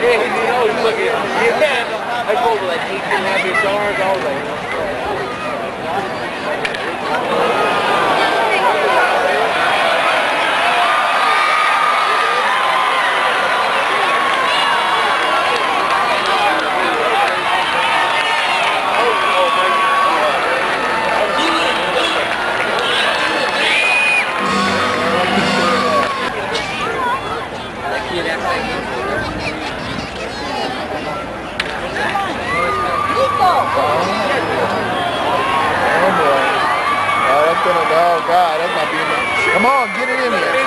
Yeah, he knows. You look at him. Yeah, I told him, like, he didn't have his arms all day. Oh, God, that's not being. Come on, get it in there.